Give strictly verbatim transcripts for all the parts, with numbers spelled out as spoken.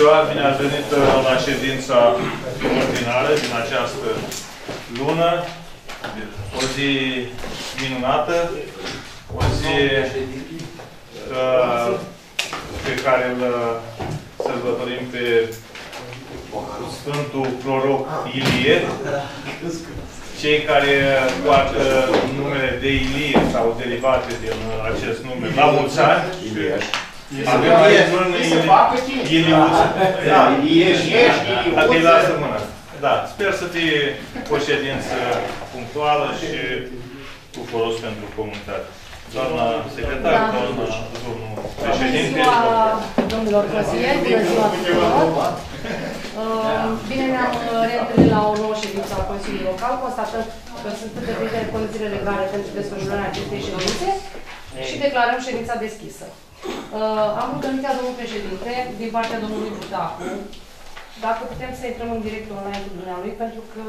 ziua, bine ați venit la ședința ordinară din această lună. O zi minunată, o zi uh, pe care îl sărbătorim pe Sfântul Proroc Ilie. Cei care poartă numele de Ilie sau derivate din acest nume, la mulți ani. Avem Ilie. Lasă mâna. Da. Sper să fie o ședință punctuală și cu folos pentru comunitate. Doamna secretară, doamna domnul președinte. Bună ziua, domnilor consilieri, bună ziua tuturor. Bine ne-am reîntâlnit la o nouă ședință a Consiliului Local. Constatăm că sunt îndeplinite condițiile legale pentru desfășurarea acestei ședințe și declarăm ședința deschisă. Am rugămintea domnului președinte din partea domnului Budacu. Dacă putem să intrăm în direct online cu dumnealui, pentru că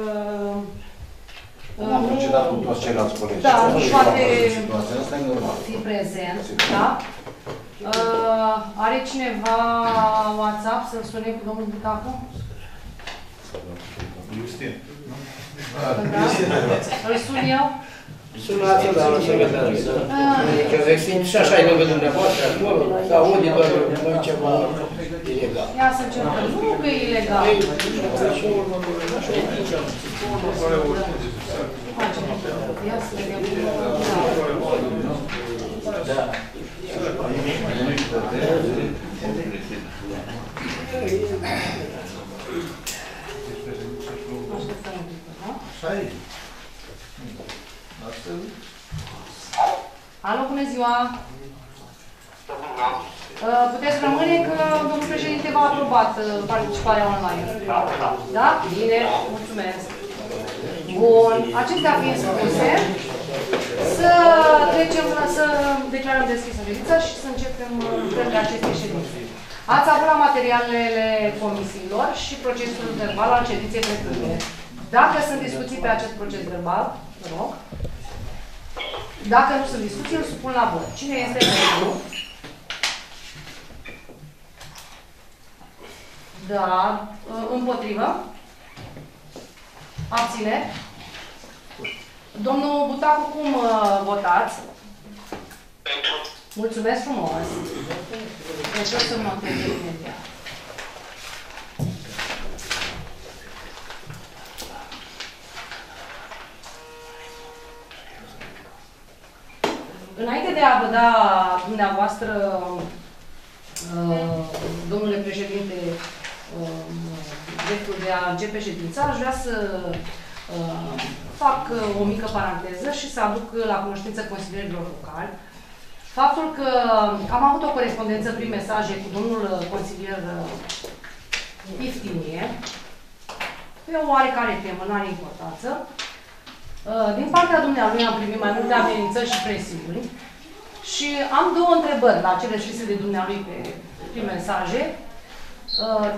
am procedat cu toți ceilalți colegi. Da, nu poate fi prezent. Da? Uh, are cineva WhatsApp să-l sune cu domnul Budacu? Justin. Îl sun eu? Sunați-l, dar nu se vedează. Și așa e lângă dumneavoastră, acolo, sau unde doar noi ceva ilegal. Ia să încercăm. Nu că e ilegal. Ia să vedem. Alo, bună ziua! Puteți rămâne că domnul președinte v-a aprobat participarea online. Da, da. Da? Bine, mulțumesc. Bun, acestea fiind spuse, să trecem, să declarăm deschisă ședința și să începem lucrările acestei ședințe. Ați avut la materialele comisiilor și procesul verbal al ședinței precedente. Dacă sunt discuții pe acest proces verbal, vă rog. Dacă nu sunt discuții, îl supun la vot. Cine este pentru? Da. Împotrivă? Abține? Domnul Budacu, cum votați? Pentru. Mulțumesc frumos. Deci o să mă întâlnesc imediat. Înainte de a vă da dumneavoastră, domnule președinte, dreptul de a începe ședința, aș vrea să fac o mică paranteză și să aduc la cunoștință consilierilor locali faptul că am avut o corespondență prin mesaje cu domnul consilier Iftinie pe o oarecare temă, nu are importanță. Din partea dumneavoastră am primit mai multe amenințări și presiuni și am două întrebări la cele scrise de dumneavoastră pe, prin mesaje.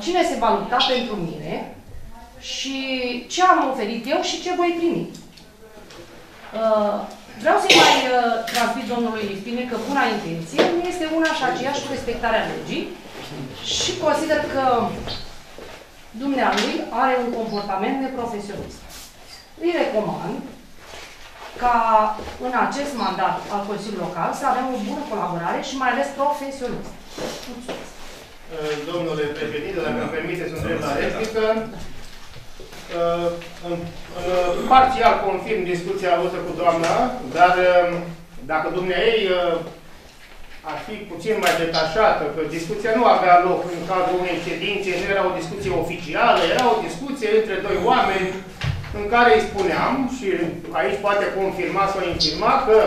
Cine se va lupta pentru mine și ce am oferit eu și ce voi primi? Vreau să-i mai transmit domnului Iftinie că buna intenție nu este una și aceeași cu respectarea legii și consider că dumneavoastră are un comportament neprofesionist. Îi recomand ca în acest mandat al Consiliului Local să avem o bună colaborare și mai ales profesionistă. Mulțumesc. Domnule președinte, dacă îmi permite să întreb la replică, parțial confirm discuția voastră cu doamna, dar dacă dumneaei ar fi puțin mai detașată, că discuția nu avea loc în cadrul unei ședințe, nu era o discuție oficială, era o discuție între doi oameni, în care îi spuneam, și aici poate confirma sau infirma, că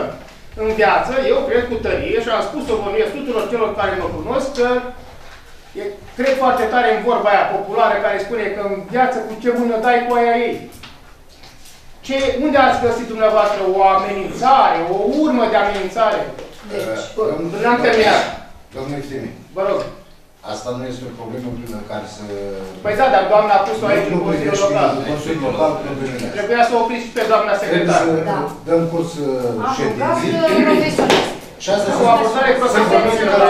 în viață, eu cred cu tărie, și am spus-o vorbesc tuturor celor care mă cunosc, că e, cred foarte tare în vorba aia populară care spune că în viață cu ce mână dai cu aia ei. Ce, unde ați găsit dumneavoastră o amenințare, o urmă de amenințare? Deci, n-am terminat. Domnul Iftinie. Vă rog. Asta nu este o problemă plină care să... Păi da, dar doamna a pus-o aici în Consiliul Local. Consiliul Local problemele. Trebuia să opriți pe doamna secretară. Trebuie să dăm curs ședinții. Și asta este o abordare profesională.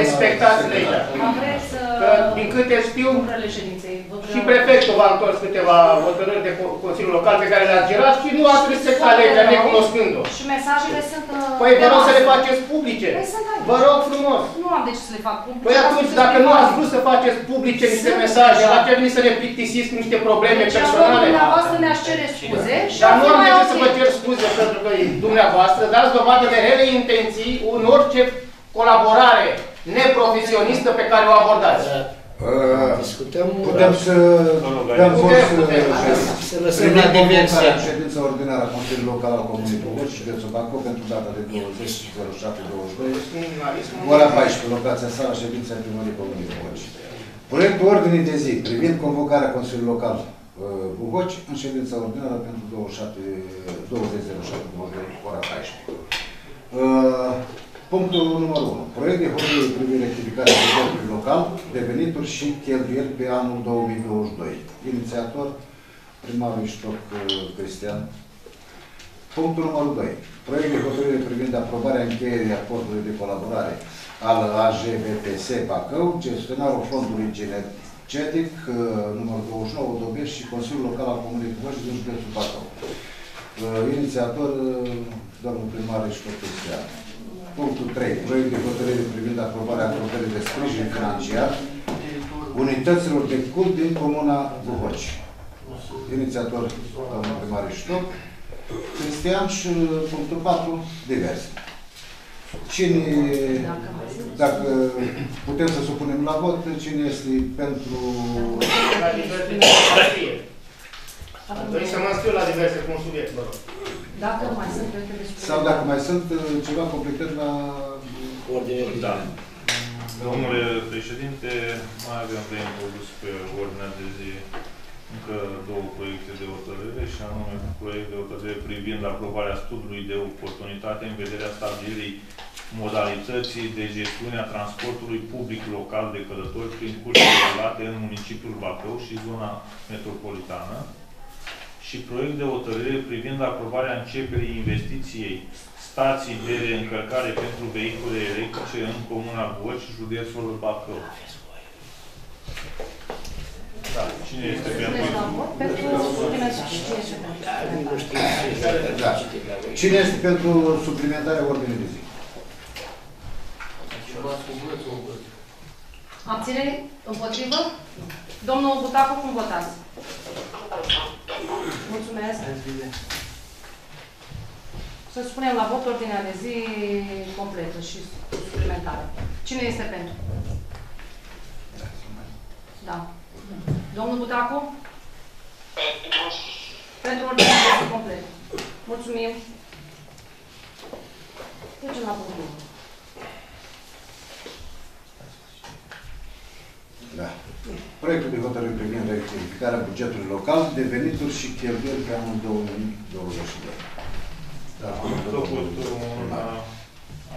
Respectați legea. Am vrut să... că, din câte știu, și prefectul v-a întors câteva hotărâri de Consiliul Local pe care le-ați girat și nu a trebuit să alegă necunoscând-o. Și mesajele sunt... Păi vă rog să le faceți publice. Vă rog frumos. Nu am de ce să le fac publice. Păi atunci, dacă nu ați vrut să faceți publice niște mesaje, la ce veni să ne plictisiți cu niște probleme personale? Deci, dumneavoastră ne-ați cere scuze și am mai ok. Dar nu am de ce să vă cer scuze, pentru că dumneavoastră dați dovadă de rele intenții în orice colaborare neprofesionistă pe care o abordați. Discutăm, putem să dăm voci să lăsăm la diversia ședința ordinară a Consiliului Local al Comunei Pogoș și Județul Bacău pentru data de douăzeci și șapte douăzeci și doi, ora paisprezece, locația sala ședința primării Comunei Pogoș. Proiectul ordinii de zi privind convocarea Consiliului Local Bugoci în ședința ordinară pentru douăzeci și șapte douăzeci și șapte, ora paisprezece. Punctul numărul unu. Proiect de hotărâre privind rectificarea bugetului local de venituri și cheltuieli pe anul două mii douăzeci și doi. Inițiator, primarul Ștoc Cristian. Punctul numărul doi. Proiect de hotărâre privind aprobarea încheierii acordului de colaborare al A J V P S Bacău, gestionarul fondului energetic numărul douăzeci și nouă, Dobești și Consiliul Local al Comunei Pogoș din județul Bacău. Inițiator, domnul primar Ștoc Cristian. Punctul trei. Proiect de hotărâre privind aprobarea acordării de sprijin financiar unităților de cult din comuna Buhoci. Inițiator, domnul primar Ștoc Cristian. Și punctul patru. Diverse. Cine, dacă putem să supunem la vot, cine este pentru... Trebuie să mă scriu la diverse cu un subiect, vă rog. Dacă mai sunt, sau dacă mai sunt ceva completări la ordinea de zi. Da. Domnule președinte, mai avem de introdus pe ordinea de zi încă două proiecte de hotărâre, și anume proiect de hotărâre privind aprobarea studiului de oportunitate în vederea stabilirii modalității de gestiune a transportului public local de călători prin curse relate în municipiul Bacău și zona metropolitană, și proiect de hotărâre privind aprobarea începerii investiției stații de reîncărcare pentru vehicule electrice în comuna Buhoci, județul Bacău. Da, cine este pentru? Da. Cine este pentru suplimentarea ordinii de zi? Abținere? Împotrivă? Domnul Butacu, cum votați? Mulțumesc. Să spunem la vot ordinea de zi completă și suplimentară. Cine este pentru? Da. Domnul Butacu? Pentru ordinea de zi completă. Mulțumim. Trecem la punctul unu. Da. Proiectul de hotărâre privind rectificarea bugetului local de venituri și cheltuieli pe anul două mii douăzeci și doi. Da, am făcut un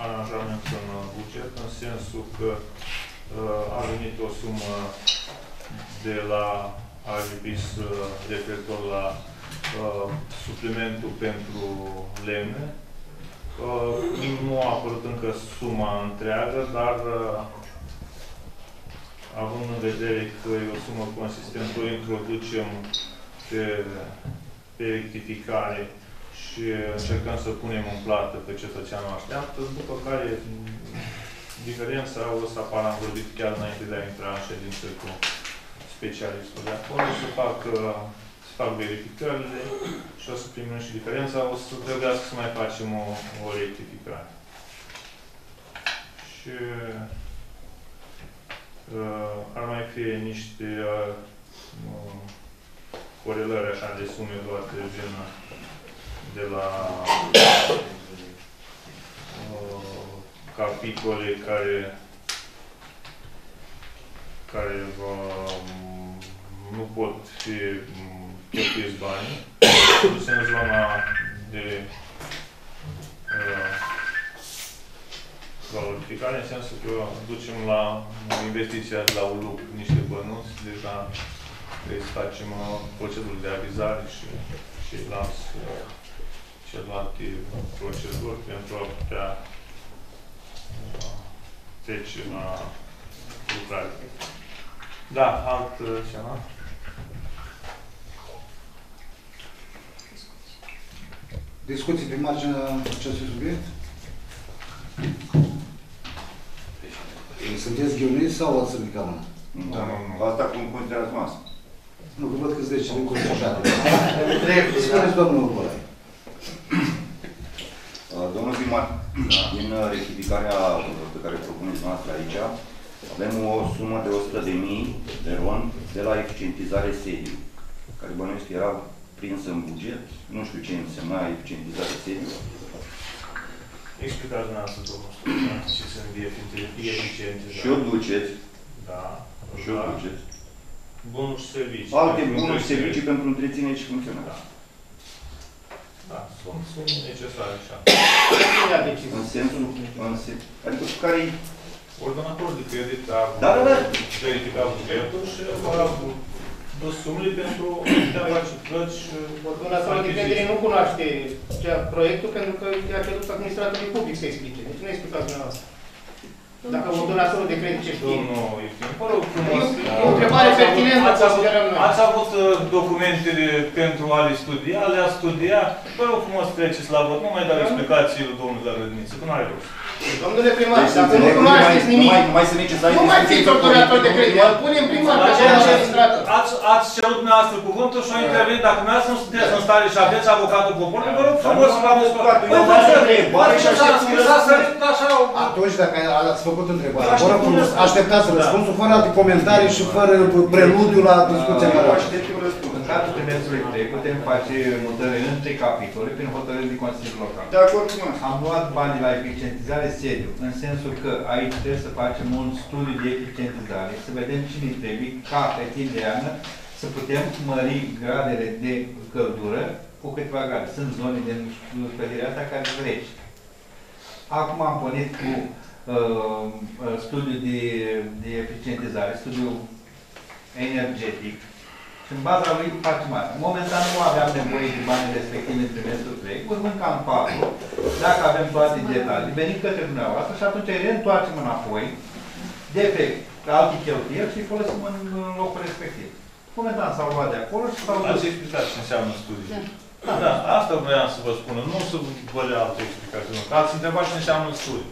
aranjament în buget, în sensul că a venit o sumă de la A J B I S referitor la suplimentul pentru lemne. Nu a apărut încă suma întreagă, dar având în vedere că e o sumă consistentă, o introducem pe, pe rectificare și încercăm să punem în plată pe cetățeanul așteaptă, după care diferența o să apară, am vorbit chiar înainte de a intra în ședință cu specialistul de acolo, să fac, să fac verificările și o să primim și diferența, o să trebuiască să mai facem o, o rectificare. Și Uh, ar mai fi niște uh, corelări așa de sume luate din, de la uh, capitole care, care uh, nu pot fi cheltuiți banii, dus în zona de uh, valorificare, în sensul că ducem la investiția la U L U C niște bănuți, deja trebuie să facem proceduri de avizare și celelalte proceduri pentru a putea trece la lucrare. Da, altceva. Discuții pe marginea acestui subiect? Sunteți ghiuniți sau ați ridicat mâna? Da, asta cum considerați masă. Nu, că văd că sunteți cei din conștientare. Spuneți, domnul Nicolae. Domnul primar, din rectificarea pe care propuneți noastră aici, avem o sumă de o sută de mii de ron de la eficientizare sediu, care bănuiesc era prinsă în buget. Nu știu ce însemna eficientizare sediu. Explicați dumneavoastră, domnul Stăpân, ce sunt eficientizare. Și o duceți. Da. Și o duceți. Bunuri și servicii. Alte bunuri și servicii pentru întreținere și funcționare. Da. Da, sunt necesare așa. În sensul, în sensul, adică care-i... Ordonatorul de credit a verificat bugetul și a dus sumele pentru a face plăci și... Ordonatorul de credit nu cunoaște proiectul pentru că i-a cerut administratorului public să explice. Deci nu explicați dumneavoastră. Dacă ordonatorul de credit ce știe. E o întrebare pertinentă. Ați avut documentele pentru a le studia, le-a studiat. Vă rog frumos, treceți la vot. Nu mai dați explicații lui domnul de la Rădniță, că nu are rost. Domnule primar, dacă nu cunoașteți nimic, nu mai fiți ordonator de credit. Îl punem primar pe aceeași administrată. Ați cerut dumneavoastră cuvântul și o intervenit. Dacă dumneavoastră nu sunteți în stare și aveți avocatul poporului, vă rog frumos să vă avocatul. Păi vă rog, atunci dacă ați făcut întrebarea, vă rog frumos, așteptați răspunsul fără alte comentarii și fără preludiu la discuția mea. Așteptăm răspunsul. În cadrul demersului trei putem face mutări între capitole prin hotărâri de Consiliul Local. De acord, am luat banii la eficientizare sediu, în sensul că aici trebuie să facem un studiu de eficientizare, să vedem ce ne trebuie ca pe timp de ană, să putem mări gradele de căldură cu câteva grade. Sunt zone de încălzire asta care trece. Acum am pornit cu uh, studiul de, de eficientizare, studiul energetic. Și în baza lui facem asta. Momentan nu aveam nevoie de banii respectivi în trimestrul trei, urmând cam patru, dacă avem toate detalii, venim către dumneavoastră și atunci îi reîntoarcem înapoi de pe alte cheltuieli și îi folosim în locul respectiv. Momentan s-au luat de acolo și s-au luat. Ați explicat ce înseamnă studiul. Da. Da, asta voiam să vă spun. Nu să vă le alte explicații. Ați întrebat ce înseamnă studiul.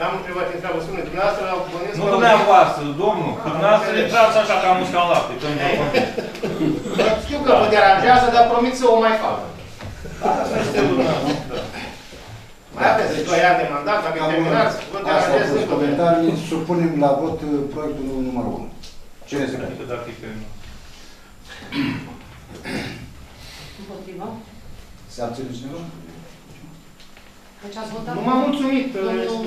N-am întrebat ce întreabă spune, dumneavoastră la oponență... Nu dumneavoastră, domnul, că dumneavoastră le trați așa ca musca în lapte, când vă oponență. Știu că vă deranjează, dar promit să o mai facă. Asta este dumneavoastră. Mai aveți doi ani de mandat, dacă terminați, vă deranjează din comentarii. Supunem la vot proiectul numărul unu. Cine este pentru? Dacă e terminat. Împotriva? Se abține cineva? Deci ați votat... Nu m-am mulțumit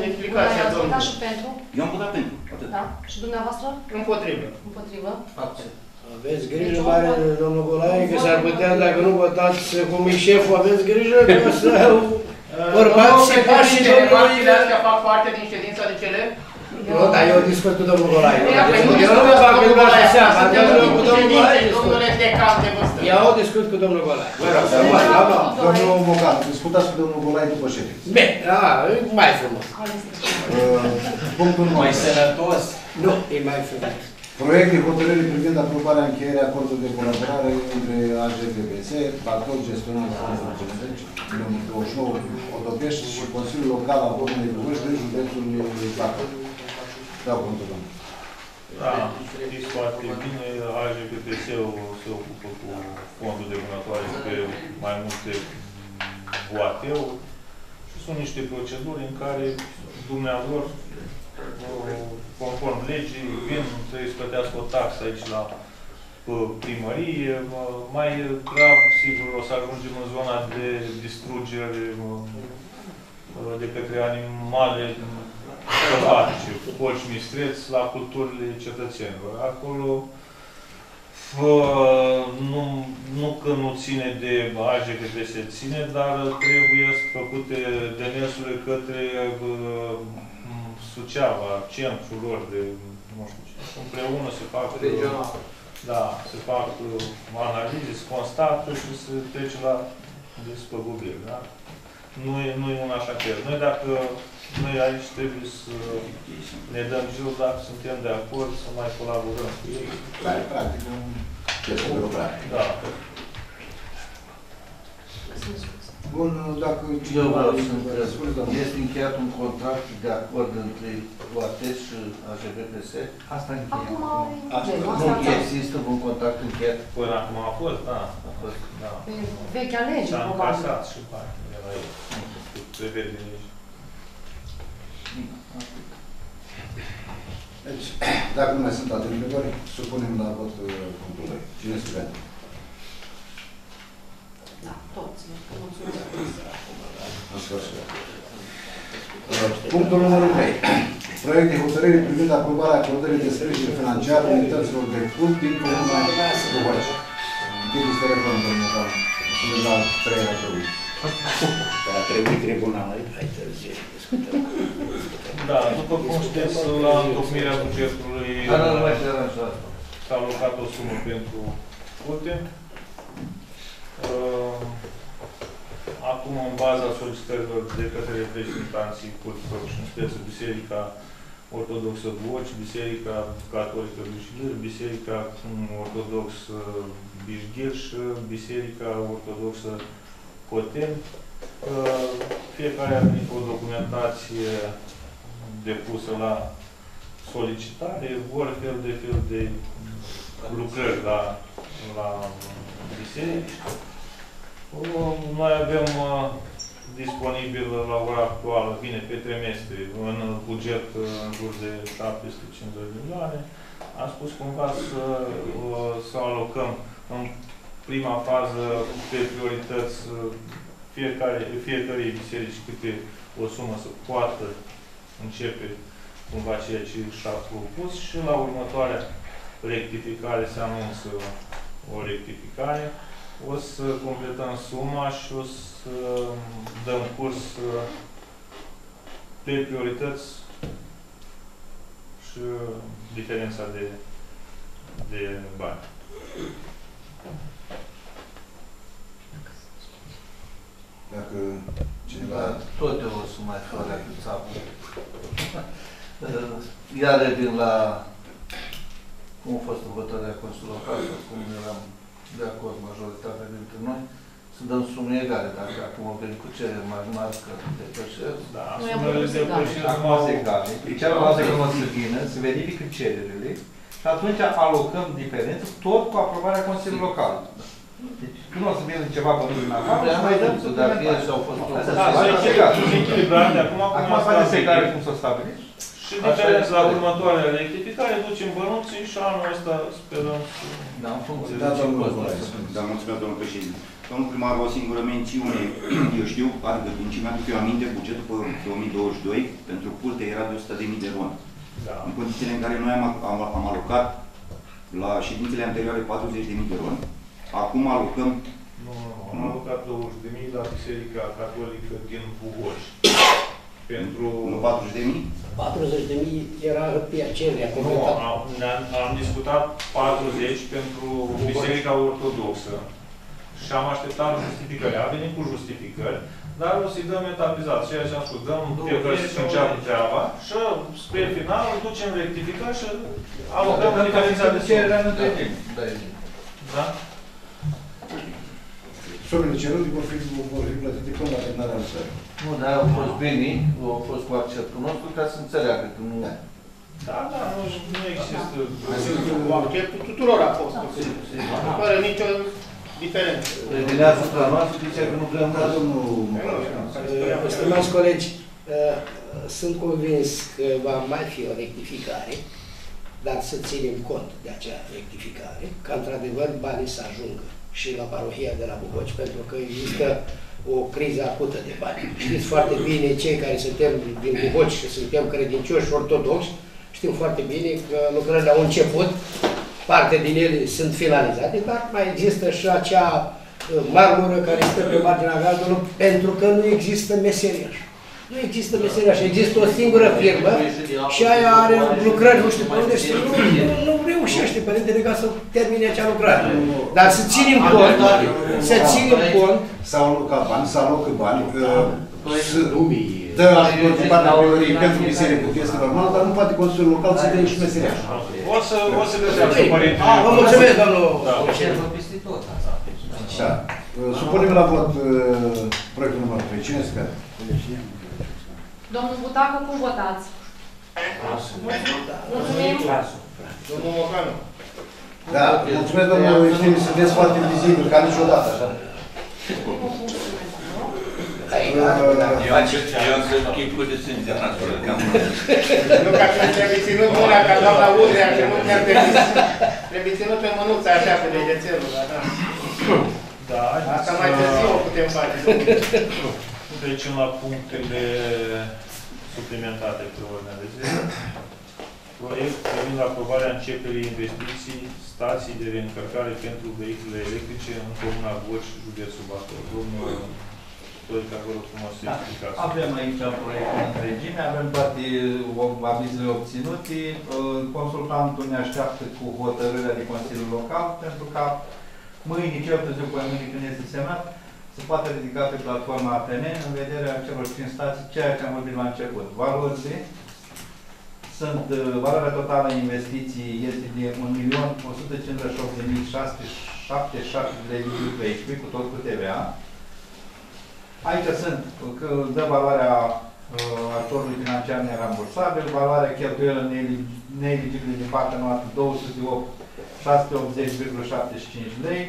explicația, domnul. Ați votat și pentru? Eu am votat pentru. Da. Și dumneavoastră? Împotrivă. Împotrivă? Abțin. Aveți grijă mare, domnul Nicolae, că s-ar putea, dacă nu votați cum e șeful, aveți grijă că să vorbați și faci și domnului... Astea fac parte din ședința de cele? Nu, dar eu discut cu domnul Nicolae. Eu nu vă fac pe dumneavoastră seama. Eu discut cu domnul Nicolae. Domnule, de cald de văstă. Eu discut cu domnul Nicolae. Vă rog, domnul Mocan, discutați cu domnul Nicolae după ședință. Bine, mai frumos. Mai sănătos? Nu, e mai frumos. Proiect de hotărâre privind aprobarea încheierii acordului de colaborare între A G D B S, Bator Gestionarea douăzeci și nouă Odopești și Consiliul Local al Domnului București de Județul Bator. Dau cuvântul, domnul. Da, știți foarte bine, A G D B S-ul se ocupă cu fondul de vânătoare pe mai multe boateuri și sunt niște proceduri în care dumneavoastră conform legii, vin, trebuie să plătească o taxă aici la primărie. Mai grav, sigur, o să ajungem în zona de distrugere de către animale sălbatice, porci mistreți, la culturile cetățenilor. Acolo nu, nu că nu ține de A G P P se ține, dar trebuie făcute demersurile către Suceava, centrul lor de, nu știu ce, împreună se fac... Regional. Da, se fac analize, se constată și se trece la despăgubire, da? nu e una așa că ești. Noi dacă noi aici trebuie să ne dăm jur dacă suntem de acord să mai colaborăm cu ei. Da, e practic un lucru practic. Da. Bun, dacă eu vreau să răspund, este încheiat un contract de acord între U A T S și A G B P S? Asta încheiat. Nu există un contract încheiat. Până acum a fost, da. A fost, da. Pe vechea lege, probabil. S-a încasat și partea de la ei. Prevede nici. Deci, dacă nu mai sunt alte întrebări, supunem la vot punctul doi. Cine este pentru? Da, toți. Punctul numărul trei. Proiect de hotărâre privind aprobarea acordării de sprijin financiar unităților de cult din Comuna Doboace. Închideți telefonul, domnul Dan. Sunt la trei la trei. Dar a trebuit tribunalul. Hai târziu. Da, după cum știți, la întocmirea bugetului s-a alocat o sumă pentru curte. Acum, în baza solicitărilor de către reprezentanții curților și județelor, Biserica Ortodoxă Buoci, Biserica Catolică Dușilir, Biserica Ortodoxă Birghir și Biserica Ortodoxă Cotem. Fiecare a venit o documentație depusă la solicitare, vor fel de fel de lucrări la, la biserici. Noi avem uh, disponibil la ora actuală, bine, pe trimestre, în buget în jur de șapte sute cincizeci de milioane. Am spus cumva să, uh, să alocăm în prima fază pe priorități fiecare, fiecare biserici câte o sumă să poată începe cumva ceea ce și-a propus și la următoarea rectificare se anunță o rectificare. O să completăm suma și o să dăm curs pe priorități și diferența de, de bani. Dacă cineva... Da, tot eu o să mai fac acum. Iar revin la cum a fost votarea Consiliului Local, cum eram de acord majoritatea dintre noi, să dăm sume egale, dacă acum avem cu cerere mai mari că depășesc. Da, sumele depășesc acum egale. Deci cealaltă când o să vină, se verifică cererile și atunci alocăm diferență tot cu aprobarea Consiliului Local. Deci, tu nu o să vezi ceva pe mâine în afară, și mai dăm să dăm sau fost acum s-a desecare cum să o stabiliți. Și diferența la următoarea rectificare, ducem bănuții și anul ăsta sperăm să... Da, în funcție de ce costă. Da, mulțumesc, domnul președinte. Domnul primar, o singură mențiune, eu știu, adică din ce mi-aduc eu aminte, bugetul pe două mii douăzeci și doi pentru curte era de o sută de mii de ron. În condițiile în care noi am alocat la ședințele anterioare patruzeci de mii de ron. Acum alocăm... Nu, nu, nu. Am alocat douăzeci de mii la Biserica Catolică din Buhoș. Pentru... patruzeci de mii? patruzeci de mii era pe acelea. Nu, am, am discutat patruzeci pentru Biserica Ortodoxă și am așteptat justificări. A venit cu justificări, dar o să-i dăm etapizat. Ceea ce am spus, dăm fiecare să înceapă treaba și spre final ducem rectificări și alocăm diferența de sumă. Da? Sumele cerute vor fi plătite până la terminarea lucrării. Nu, dar au fost bine, au fost cu acceptul nostru ca să înțeleagă că nu... Da, da, nu există... Cu acceptul tuturor a fost. Fără nicio diferență. Revenea asupra noastră, zicea că nu vreau mult. Stimați colegi, sunt convins că va mai fi o rectificare, dar să ținem cont de acea rectificare, ca într-adevăr banii să ajungă și la parohia de la Buhoci, pentru că există o criză acută de bani. Știți foarte bine, cei care suntem din Buhoci și suntem credincioși ortodoxi, știm foarte bine că lucrările au început, parte din ele sunt finalizate, dar mai există și acea marmură care stă pe marginea gardului, pentru că nu există meseriaș. Nu există meseriaș, există o singură firmă și aia are lucrări, nu știu pe unde, și nu, nu reușește Părintele ca să termine acea lucrare. Dar să ținem cont, să ținem cont s-au alocat bani, s-au alocat bani, dă ajutor din partea primăriei pentru biserică, este normal, dar nu poate consiliul local să dea și meseriaș. O să le dea, părinte. Vă mulțumesc, domnul președinte. Da. Supunem la vot proiectul numărul trei. Cine este pentru? Domnul Butacă, cum votați? Mulțumim. Domnul Mocanu. Da, mulțumesc, domnule, sunteți foarte vizibil, ca niciodată, așa. Eu sunt chipul de sânge, nu că atunci trebuie ținut mâna ca doamna Udrea, că nu chiar trebuie ținut pe mânuța așa cu degețelul, da. Da, asta mai târziu o putem face, domnule. Trecem la punctele suplimentate pe ordinea de zi. Proiect privind aprobarea începerii investiții stații de reîncărcare pentru vehicule electrice în comuna Gorj, județul Bacău. Domnul Toica, vă rog frumos să explicați. Avem aici proiectul întregime, avem toate avizele obținute. Consultantul ne așteaptă cu hotărârea de Consiliul Local pentru ca mâine, cel târziu pe mâine când este semnat, se poate ridica pe platforma A P N în vederea celor cinci stații, ceea ce am vorbit la început. Valorile sunt, valoarea totală a investiției este de un milion o sută cincizeci și opt de mii șase sute șaptezeci și șapte lei cu tot cu T V A. Aici sunt, că dă valoarea uh, ajutorului financiar nerambursabil, valoarea cheltuielă neeligibile din partea noastră două sute opt mii șase sute optzeci virgulă șaptezeci și cinci lei.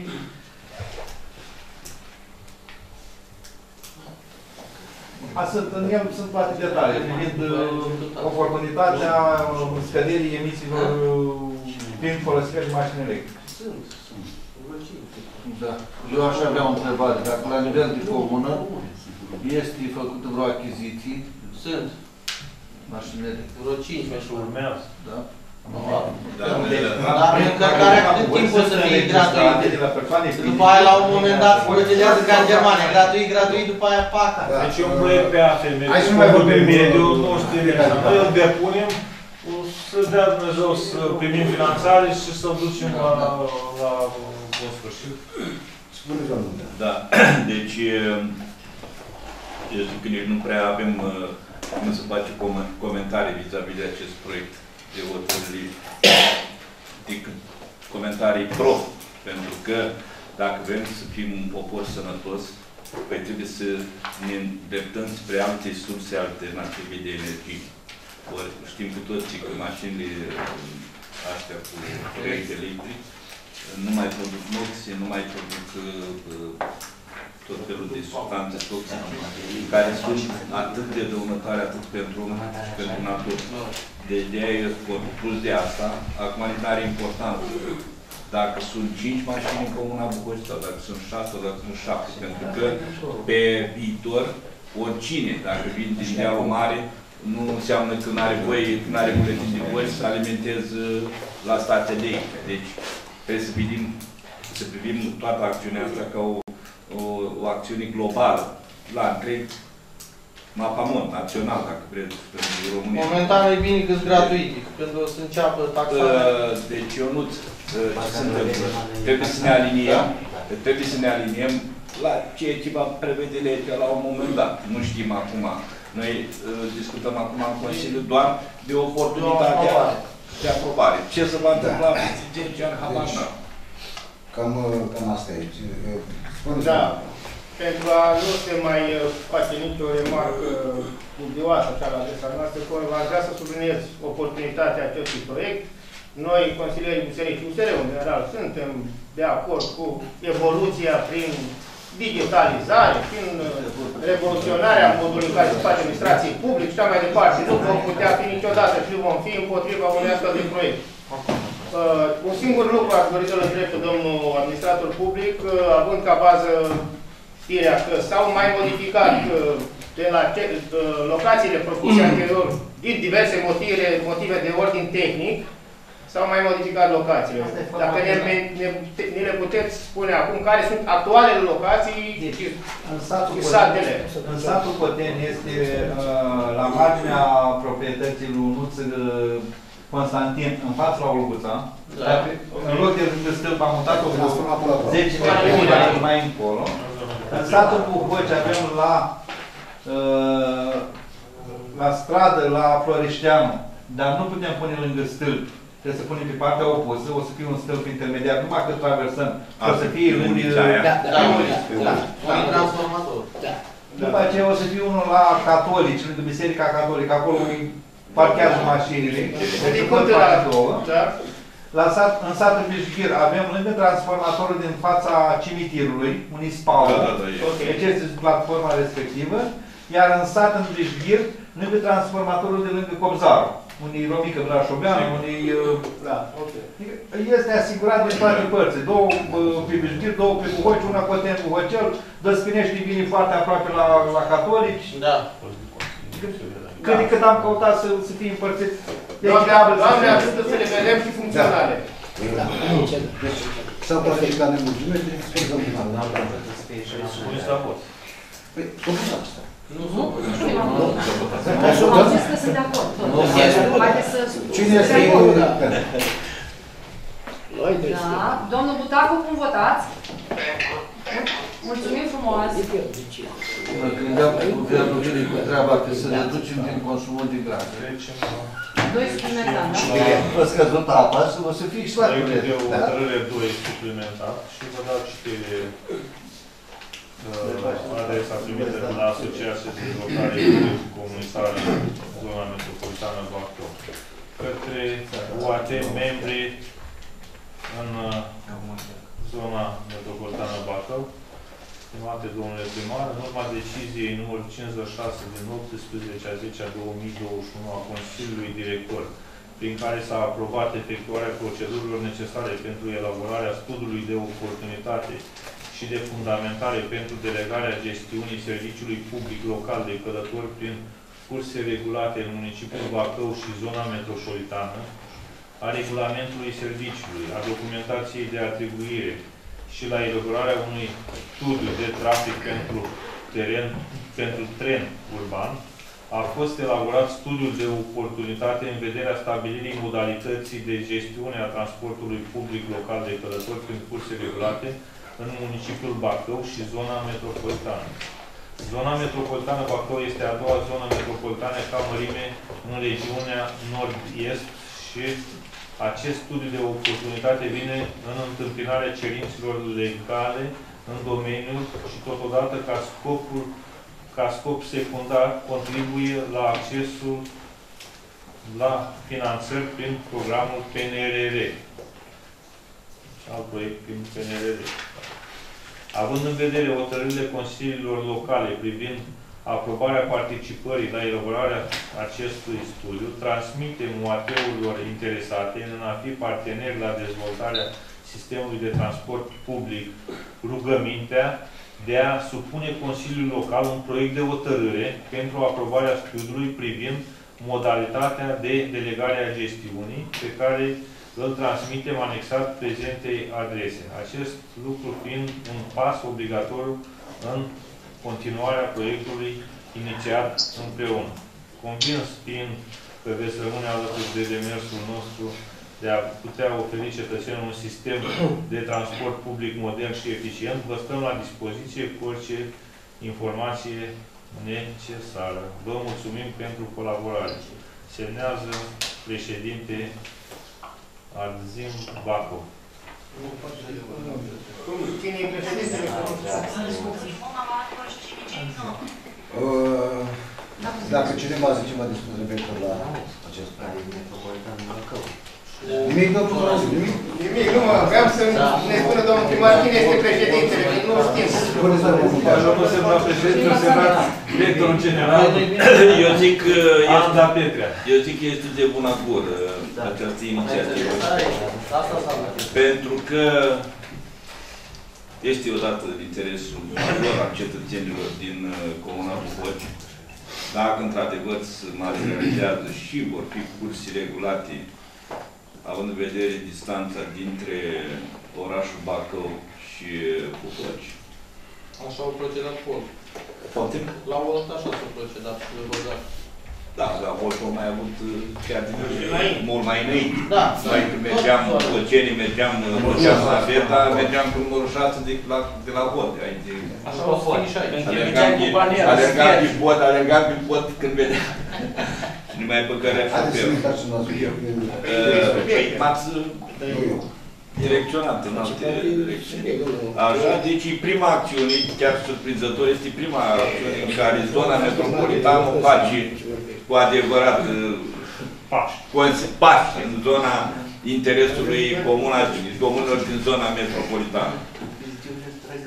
A, sunt, în el sunt toate detalii, privind oportunitatea scăderii emisiilor prin folosirea mașini electrice. Sunt, sunt. Da. Eu aș avea o întrebare. Dacă la nivel de comună este făcută vreo achiziție? Sunt. Mașini electrice. Vreo cinci mașini. Urmează. Da. Dar încărcarea cât timp o să fie gratuit? După aia, la un moment dat, procelează ca în Germania. Gratuit, gratuit, după aia paca. Deci eu mă e pe A F M. Hai să nu mai vorbim mediul, nu știu. Noi îl depunem, să dea Dumnezeu să primim finanțare și să-l ducem la bun sfârșit. Spuneți, doamne. Da. Deci, eu zic că nici nu prea avem cum să facem comentarii vis-a-vis de acest proiect. De hotărâri decât comentarii pro. Pentru că dacă vrem să fim un popor sănătos, păi trebuie să ne îndreptăm spre alte surse alternative de energie. Ori știm cu toții că mașinile astea cu curent electric nu mai produc noxe, nu mai produc tot felul de substanțe toxice care sunt atât de dăunătoare atât pentru om cât și pentru natură. Deci de aia eu spun. Plus de asta, acum are importanță. Dacă sunt cinci mașini în comuna București, sau dacă sunt șase, sau dacă sunt șapte. Pentru că pe viitor, oricine, dacă vin din dealul mare, nu înseamnă că nu are voie, că nu are buletin de voie să alimenteze la stația de ei. Deci trebuie să privim, să privim toată acțiunea asta ca o O, o acțiune globală, la întreg mapamon, național, dacă vreți, pentru România. Momentan e bine că sunt gratuite, când o să înceapă taxarea. Deci, Ionuț, ce se întâmplă? Trebuie să ne aliniem, trebuie să ne aliniem la ceea ce va prevede legea la un moment dat. Nu știm acum. Noi discutăm acum în Consiliu doar de oportunitatea de aprobare. Ce se va întâmpla peste zece ani, habar n-am. Cam asta e. Da. Pentru a nu se mai face nicio remarcă dubioasă așa la adresa noastră, v-aș vrea să subliniez oportunitatea acestui proiect. Noi, consilierii bisericii U S R, în general, suntem de acord cu evoluția prin digitalizare, prin revoluționarea modului în care se face administrații publice și așa mai departe. Nu vom putea fi niciodată și nu vom fi împotriva unui astfel de proiect. Uh, un singur lucru aș dori să-l întreb pe domnul administrator public, uh, având ca bază știrea că s-au mai modificat uh, de la ce, uh, locațiile propuse anterior, din diverse motive, motive de ordin tehnic, s-au mai modificat locațiile. Dacă ne, ne, ne le puteți spune acum care sunt actualele locații deci, în satul și satele. În satul Coten este uh, la marginea proprietății lui Nuț, uh, Constantin, în fața la Olguța, da. În loc de stâlp, am mutat-o cu zece metri mai încolo. În satul Buhoci avem la, la stradă, la Floreșteanu, dar nu putem pune lângă stâlp. Trebuie să punem pe partea opusă, o să fie un stâlp intermediar, numai că traversăm. O să fie unii... Da, da, da. Un transformator. După aceea o să fie unul la catolici, lângă Biserica Catolică, acolo parchează mașinile. Se depărtă la două. La sat, în satul Mijghir avem lângă transformatorul din fața cimitirului, un ispaur. Da, da, da, okay. Deci este platforma respectivă. Iar în sat în Mijghir, lângă transformatorul de lângă Cobzarul. Unii Romică Brașoveanu, unii... Da, okay. Este asigurat de toate părți. Două pe Mijghir, două pe Buhoci, una Coten Buhocel. Dăspinești vine foarte aproape la, la catolici. Da. Cât de cât am căutat să, să fie împărțit. Doamne, ajută să le vedem și funcționale. Da. S-a părțit la nemulțumire, scuzăm la altă. Spune să a fost. Păi, cum s-a fost? Nu, nu, nu. Am zis că sunt de acord. Cine este unul? Da. Domnul Butacu, cum votați? Mulțumim frumos! Mă gândeam cu guvernul celui cu treaba că să reducem din consumul de grase. doi suplimentari, da? Vă scăzut apa și o să fie și la curent. Eu de o hotărâre doi suplimentari și vă dau citire adresa primită de la Asociația de Dezvoltare Comunitare Zona Metropolitană Bacău către U A T membri în Zona Metropolitană Bacău. Stimate domnule primar, în urma deciziei numărul cincizeci și șase din optsprezece a zecea două mii douăzeci și unu a Consiliului Director, prin care s-a aprobat efectuarea procedurilor necesare pentru elaborarea studiului de oportunitate și de fundamentare pentru delegarea gestiunii serviciului public local de călători prin curse regulate în municipiul Bacău și zona metropolitană, a regulamentului serviciului, a documentației de atribuire, și la elaborarea unui studiu de trafic pentru, teren, pentru tren urban, a fost elaborat studiul de oportunitate în vederea stabilirii modalității de gestiune a transportului public local de călători prin curse regulate în municipiul Bacău și zona metropolitană. Zona metropolitană Bacău este a doua zonă metropolitană ca mărime în regiunea nord-est și acest studiu de oportunitate vine în întâmpinarea cerințelor legale în domeniul și totodată ca, scopul, ca scop secundar contribuie la accesul la finanțări prin programul P N R R. Și alt proiect prin P N R R. Având în vedere hotărârile consiliilor locale privind aprobarea participării la elaborarea acestui studiu, transmitem U A T-urilor interesate în a fi parteneri la dezvoltarea sistemului de transport public rugămintea de a supune Consiliului Local un proiect de hotărâre pentru aprobarea studiului privind modalitatea de delegare a gestiunii pe care îl transmitem anexat prezentei adrese. Acest lucru fiind un pas obligatoriu în continuarea proiectului inițiat împreună. Convins fiind că veți rămâne alături de demersul nostru de a putea oferi cetățenilor un sistem de transport public modern și eficient, vă stăm la dispoziție cu orice informație necesară. Vă mulțumim pentru colaborare. Semnează președinte Arzim Bacău. Cine e președintele? Dacă cineva zice, mă dispus referitor la acest proiect metropolitan în Bacău. Nimic, nu vreau nimic? Nimic, nu mă, vreau să ne spună domnul primar cine este președintele, nu știm. Spuneți la președinte. Așa nu se vrea președinte, se vrea directorul general. Eu zic că este de bună gură această inițiativă. Pentru că este odată de interesul lor a cetățenilor din Comuna Buhoci. Dacă într-adevăr se materializează și vor fi cursi regulate, având în vedere distanța dintre orașul Bacău și Buhoci. Așa au procedat cu Olt. La Olt așa s-au procedat și le Da, dar Moșu a mai avut chiar din mult mai înainte. Da. Noi când mergeam în Plăcenii, mergeam în Mărășață la Veta, mergeam cu Mărășață de la Vod. Așa a fost. Alergam din Vod, alergam din Vod când vedeam. Și nu mai păcărea faptelor. Păi, m-ați direcționat în alte direcții. Așa, deci prima acțiune, chiar surprinzător, este prima acțiune în care zona metropolitană face cu adevărat pași în zona interesului comunilor din zona metropolitană.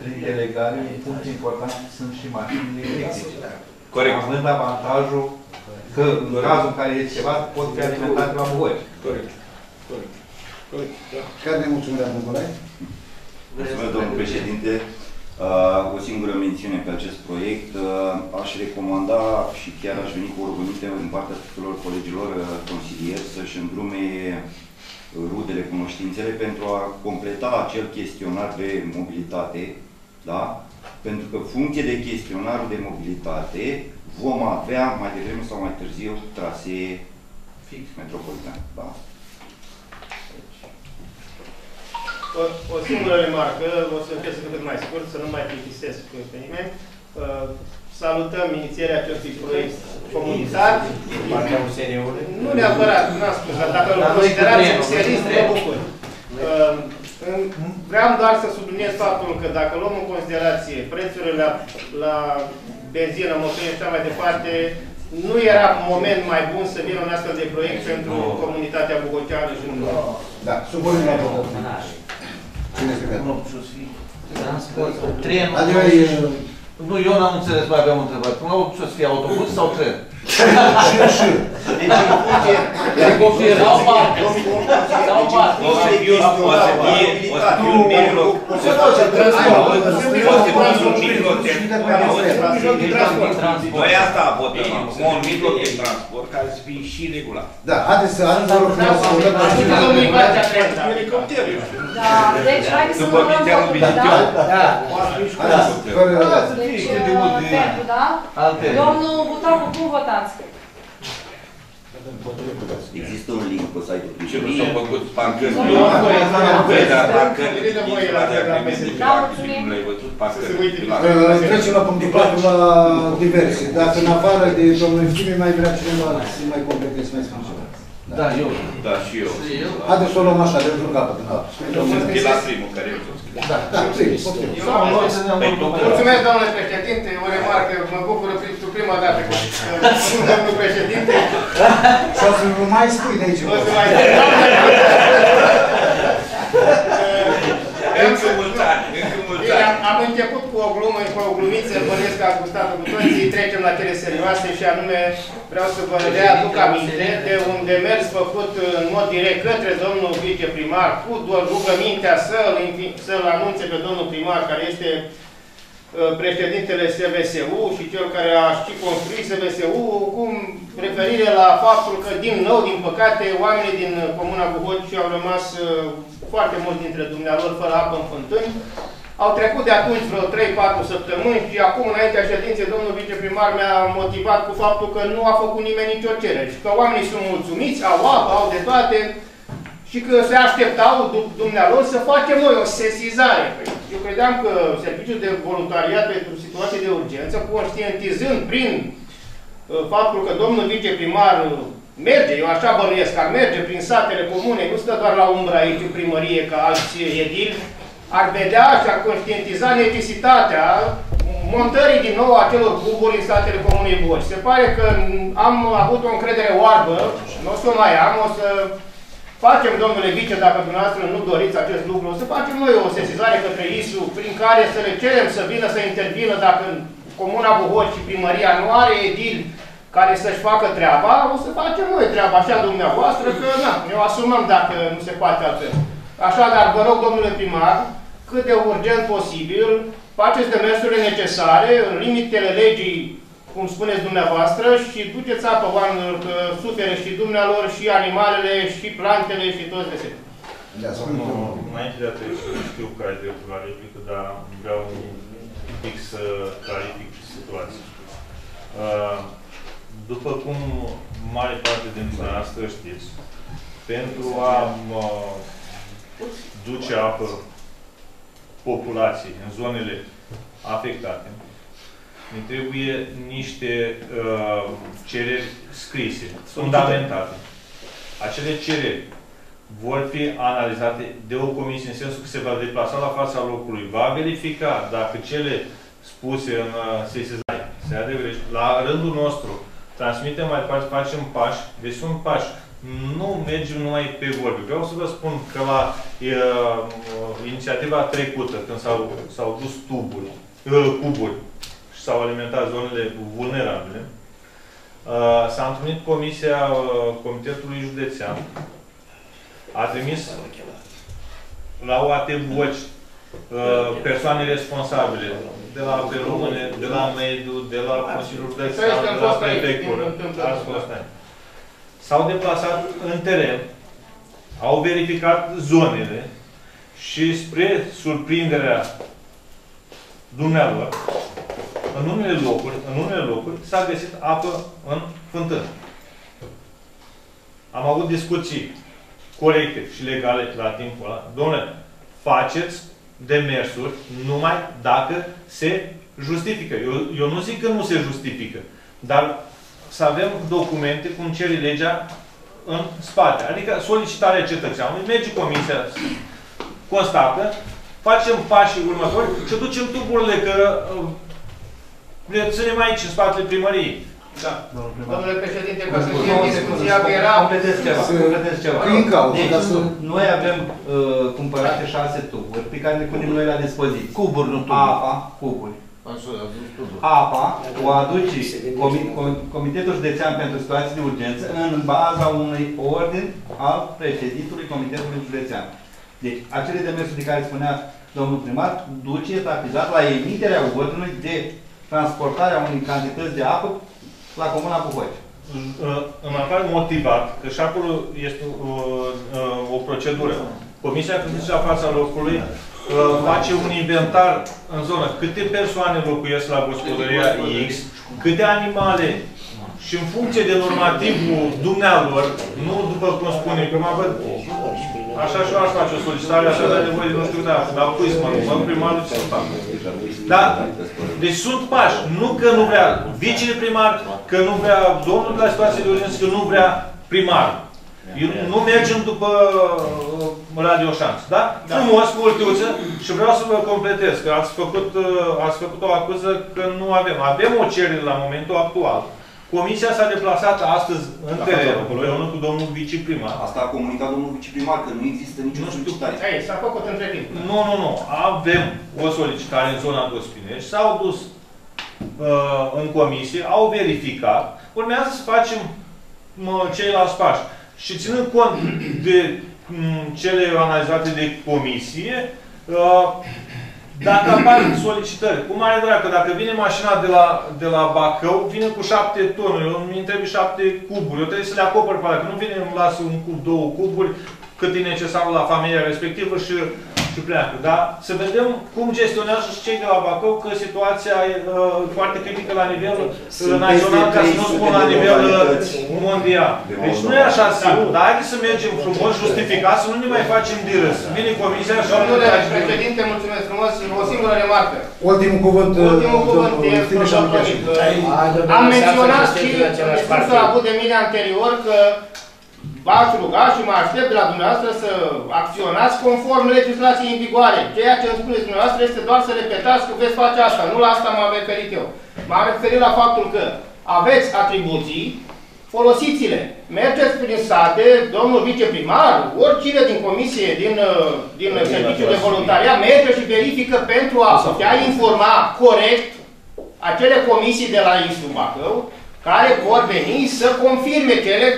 Printre legale, punct important, sunt și mașinile electrice. Corect. Având avantajul că în cazul în care e ceva, pot fi alimentate la voi. Corect. Corect. Care ne mulțumim, domnule? Mulțumesc, domnul președinte. O singură mențiune pe acest proiect. Aș recomanda și chiar aș veni cu o rugăminte din partea tuturor colegilor consilieri să-și îndrume rudele, cunoștințele pentru a completa acel chestionar de mobilitate, da? Pentru că, în funcție de chestionarul de mobilitate, vom avea mai devreme sau mai târziu trasee fix metropolitane. Da? O, o singură remarcă, o să încerc să cât mai scurt, să nu mai plictisesc pe nimeni. Uh, salutăm inițierea acestui proiect comunitar. Nu neapărat, n-am spus, dar dacă îl considerați serios, mă bucur. Uh, vreau doar să subliniez faptul că dacă luăm în considerație prețurile la, la benzină, motorină și așa mai departe, nu era moment mai bun să vină un astfel de proiect pentru comunitatea bugoceană și nu. Da, suborina bugoceană. Nu, eu n-am înțeles, mai aveam întrebat. Până la opt o să fie autobuz sau tren? Deci, în funcție... Sau parte. Sau parte. O să fie un mijloc. O să fie un mijloc de transport. Noi asta votăm acum. Un mijloc de transport care să fie și regulat. Da, haideți să arăt, vă rog, să vă rog. Da, deci, hai să vă rog. Deci, pentru, da? Domnul Butracu, cum votați? Există un link pe site-ul primăriei. Ce nu s-au făcut pancări? Nu, nu, nu, dar pancări de primărie. Trecem la punctul patru, la diverse. Dacă în afară de domnul Eftimie mai vrea cineva să mai completez, mai spun ceva. Da, eu. Da, și eu. Haideți să o luăm așa, de într-un capăt. E la primul care eu s-o schimb. Da, da, primul. Mulțumesc, domnule președinte. O remarcă, mă bucură prima dată cu domnul președinte. Și o să nu mai spui de aici. O să mai spui. Încă mulți ani. Am început cu o glumă, cu o glumiță, bănesc că a gustat-o cu toții, trecem la cele serioase și anume vreau să vă readuc aminte de un demers făcut în mod direct către domnul viceprimar, cu doar rugămintea să-l să anunțe pe domnul primar, care este președintele S V S U și cel care a și construit S V S U, cu referire la faptul că, din nou, din păcate, oamenii din Comuna Buhoci au rămas foarte mulți dintre dumnealor fără apă în fântâni. Au trecut de atunci vreo trei patru săptămâni și acum, înaintea ședinței, domnul viceprimar mi-a motivat cu faptul că nu a făcut nimeni nicio cerere și că oamenii sunt mulțumiți, au apă, au de toate și că se așteptau dumnealor să facem noi o sesizare. Eu credeam că serviciul de voluntariat pentru situații de urgență, conștientizând prin faptul că domnul viceprimar merge, eu așa bănuiesc, ar merge prin satele comune, nu stă doar la umbra aici în primărie ca alți edili, ar vedea și ar conștientiza necesitatea montării din nou acelor buburi în statele Comunei Buhoci. Se pare că am avut o încredere oarbă, nu o să o mai am, o să facem, domnule vice, dacă dumneavoastră nu doriți acest lucru, o să facem noi o sesizare către I S U, prin care să le cerem să vină, să intervină, dacă Comuna Buhoci și primăria nu are edil care să-și facă treaba, o să facem noi treaba așa dumneavoastră, că na, ne o asumăm dacă nu se poate altfel. Așadar, vă rog, domnule primar, cât de urgent posibil, faceți demersurile necesare, în limitele legii, cum spuneți dumneavoastră, și duceți apă oamenilor, că sufere și dumnealor, și animalele, și plantele, și toți vesele. Înainte de a trece, nu știu care e dreptul la replică, dar vreau un pic să clarific situația. După cum mare parte dintre noastre știți, pentru a uh, duce apă populației în zonele afectate, ne trebuie niște uh, cereri scrise, fundamentate. Acele cereri vor fi analizate de o comisie, în sensul că se va deplasa la fața locului, va verifica dacă cele spuse în uh, sesizare se adeverește. La rândul nostru, transmitem mai departe, facem pași, deci sunt pași. Nu mergem numai pe vorbe. Vreau să vă spun că la uh, inițiativa trecută, când s-au dus tuburi, uh, cuburi, și s-au alimentat zonele vulnerabile, uh, s-a întâlnit Comisia uh, Comitetului Județean, a trimis la O A T Boci uh, persoane responsabile, de la Perumâne, de la Mediu, de la Consiliul Județean, de la Prefectură. S-au deplasat în teren, au verificat zonele și, spre surprinderea dumnealor, în unele locuri, în unele locuri s-a găsit apă în fântână. Am avut discuții corecte și legale la timpul ăla. Domnule, faceți demersuri numai dacă se justifică. Eu, eu nu zic că nu se justifică, dar să avem documente cum cere legea în spate. Adică solicitarea cetățeanului, merge comisia, constată, facem pașii următori și ducem tuburile că le ținem aici, în spatele primăriei. Da. Domnule președinte, ca să fie discuția că era... Completezi ceva, completezi ceva. Deci, noi avem uh, cumpărate șase tuburi pe care le punem noi la dispoziție. Cuburi, nu tuburi. Apa, cuburi. Apa o aduce Comitetul Județean pentru Situații de Urgență în baza unui ordin al președintului Comitetului Județean. Deci, acele demersuri de care spunea domnul primar, duce etapizat la emiterea ordinului de transportarea unei cantități de apă la Comuna Buhoi. În afară motivat, că și acolo este o, o procedură. Comisia, când zice la fața locului, face un inventar în zonă. Câte persoane locuiesc la gospodăria X, câte animale. Și în funcție de normativul dumnealor, nu după cum spune, că mă văd, așa și eu aș face o solicitare, așa de nevoie, nu știu, da, dar pui să mă rog, primarul ce să fac. Da? Deci sunt pași. Nu că nu vrea vicele primar, că nu vrea domnul de la situație de urgență, că nu vrea primar. Nu mergem după Radio Șanț, da? Da. Frumos, cu urtiuță, și vreau să vă completez, că ați făcut, ați făcut o acuză că nu avem. Avem o cerere la momentul actual. Comisia s-a deplasat astăzi în teren, împreună cu domnul viceprimar. Asta a comunicat domnul viceprimar, că nu există nicio solicitare. Ei, s-a făcut între timp. Nu, nu, nu. Avem o solicitare în zona Gospinești, s-au dus uh, în comisie, au verificat. Urmează să facem uh, ceilalți pași. Și ținând cont de um, cele analizate de comisie, uh, dacă apar solicitări, cu mare drag, că dacă vine mașina de la, de la Bacău, vine cu șapte tonuri, eu îmi trebuie șapte cuburi, eu trebuie să le acopăr pe alea, că nu vine, îmi las un cub, două cuburi, cât e necesar la familia respectivă și, și pleacă. Dar să vedem cum gestionează și cei de la Bacău, că situația e uh, foarte critică la nivel național, ca să nu spun la nivel mondial. Deci nu e așa simplu, dar hai să mergem frumos, justificat, să nu ne mai facem de râs. Vine comisia și... Domnule președinte, mulțumesc frumos, o singură remarcă. Ultimul cuvânt, domnul Șampiașic. Am menționat și discursul avut de mine anterior că v-aș ruga și mă aștept de la dumneavoastră să acționați conform legislației în vigoare. Ceea ce îmi spuneți dumneavoastră este doar să repetați că veți face asta. Nu la asta m-am referit eu. M-am referit la faptul că aveți atribuții, folosiți-le. Mergeți prin sate, domnul viceprimar, oricine din comisie, din, din serviciul de voluntariat, merge și verifică pentru a putea informa corect acele comisii de la Insul Bacău, care vor veni să confirme cele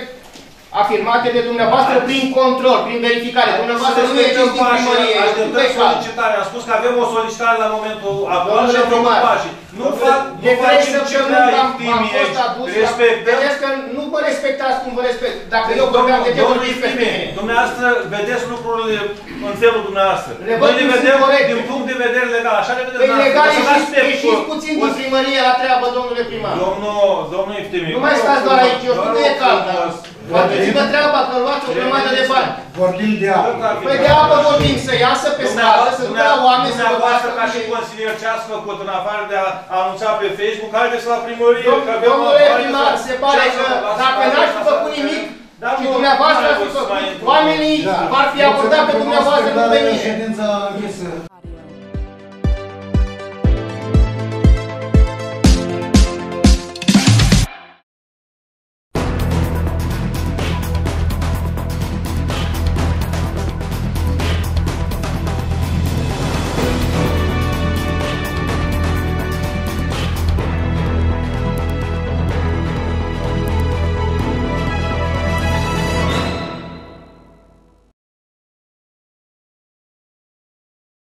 afirmate de dumneavoastră prin control, prin verificare. Dumneavoastră nu e din primărie. Așteptăm solicitarea. Am spus că avem o solicitare la momentul actual și avem un pași. Nu facem ce vrea inftimie. Respectăm. Vedeți că nu vă respectați cum vă respect. Dacă eu vorbeam de te-o respect pe mine. Dumneavoastră vedeți lucrurile în felul dumneavoastră. Noi le vedem din punct de vedere legal. Așa le vedem dumneavoastră. Ieșiți puțin din primărie la treabă, domnule primar. Domnul inftimie. Nu mai stați doar aici. Eu știu că e cald. Faceți-vă treaba că luați o grămadă de bani. Vorbim de apă. Păi de apă vorbim, să iasă pe stradă, să dea oameni să vorbească ca și consilier ce ați făcut în afară de a anunța pe Facebook, haideți la primărie. Domnule primar, se pare că dacă n-aș fi făcut nimic, și dumneavoastră ați făcut, oamenii ar fi abordat pe dumneavoastră, nu pe mine.